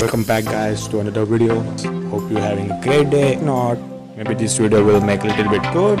Welcome back guys to another video. Hope you're having a great day. If not, maybe this video will make a little bit good.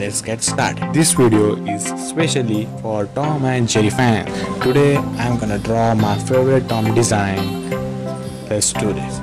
Let's get started. This video is specially for Tom and Jerry fans. Today I'm gonna draw my favorite Tom design. Let's do this.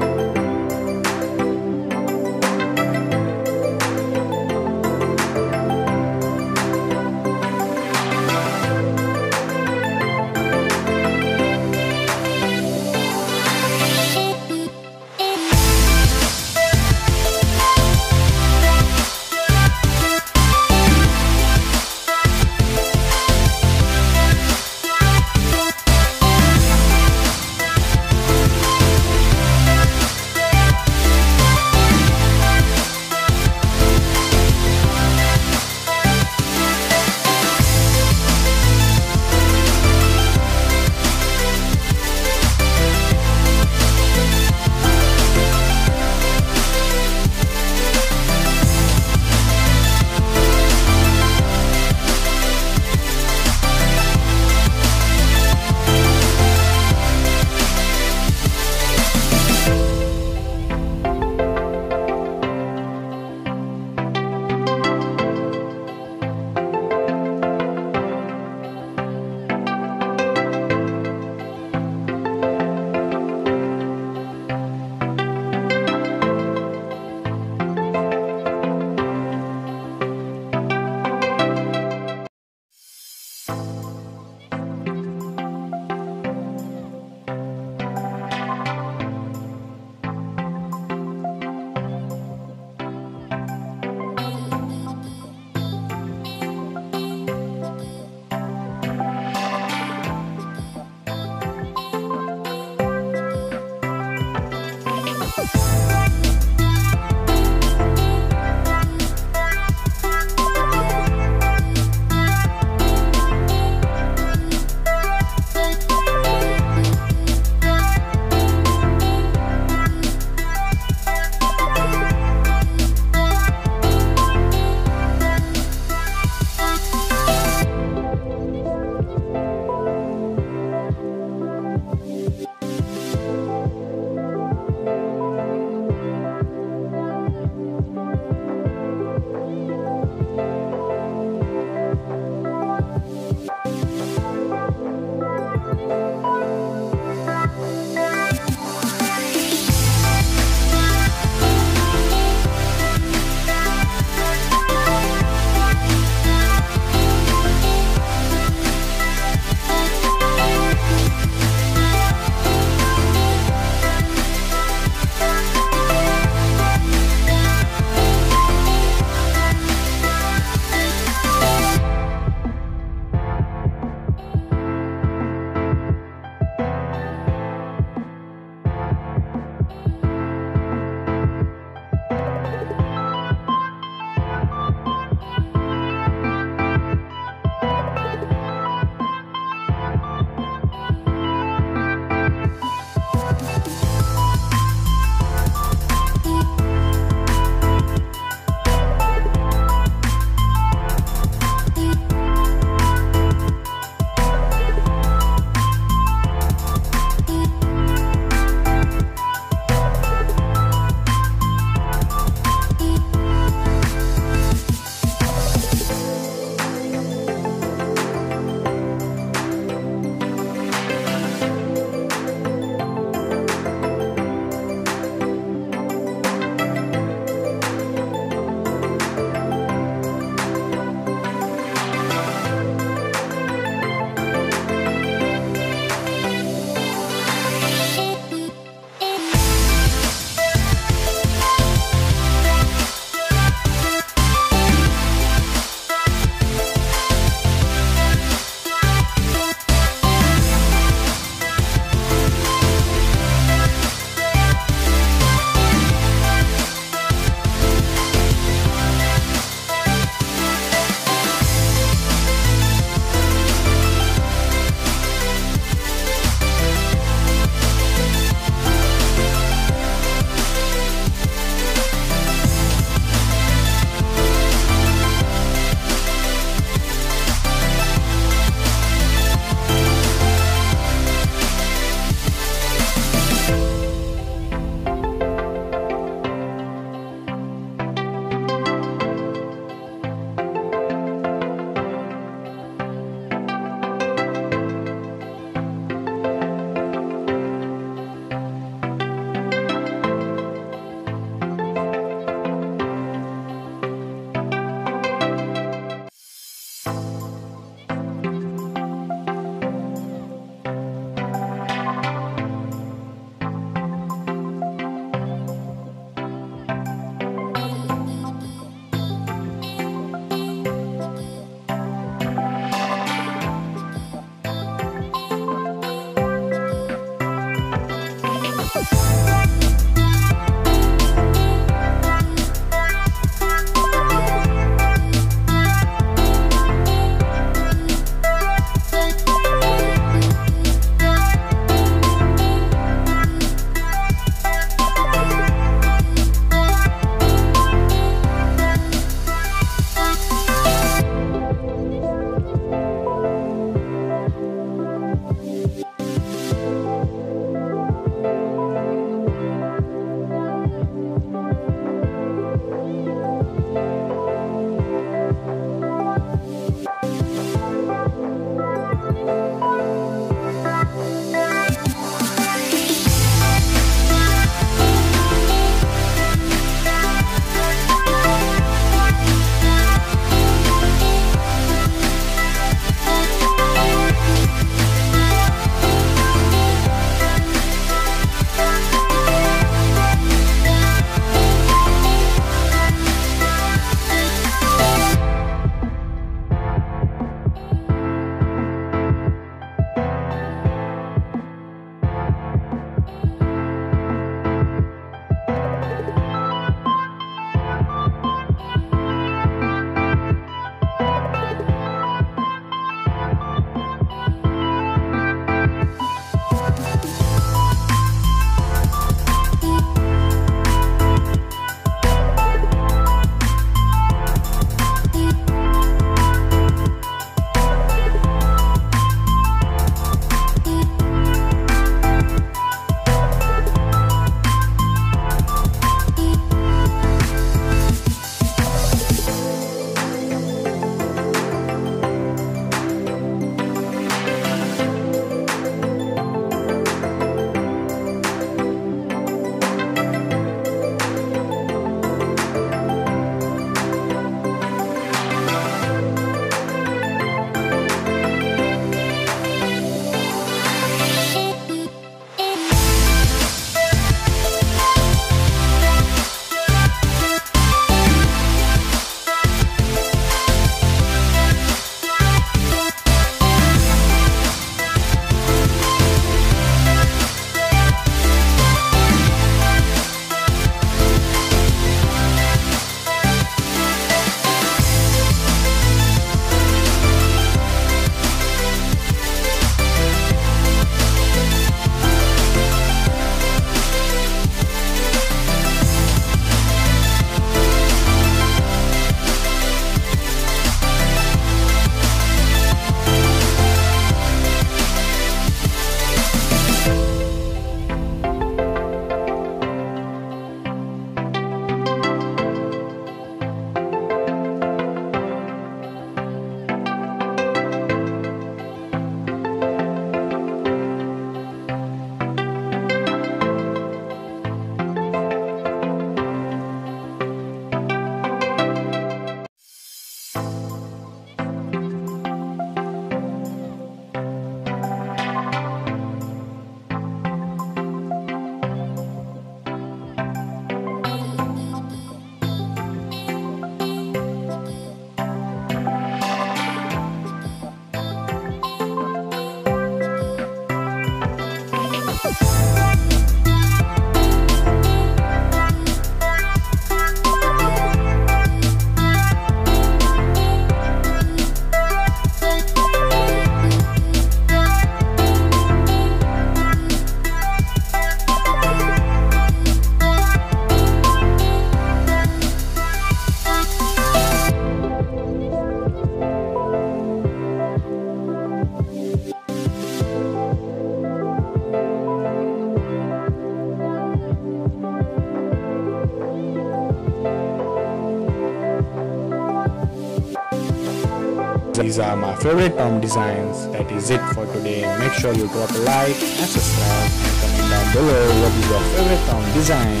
These are my favorite Tom designs. That is it for today. Make sure you drop a like and subscribe and comment down below what is your favorite Tom design,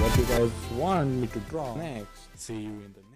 what you guys want me to draw next. See you in the